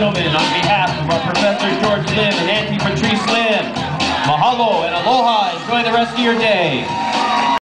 gentlemen, on behalf of our Professor George Lim and Auntie Patrice Lim, mahalo and aloha. Enjoy the rest of your day.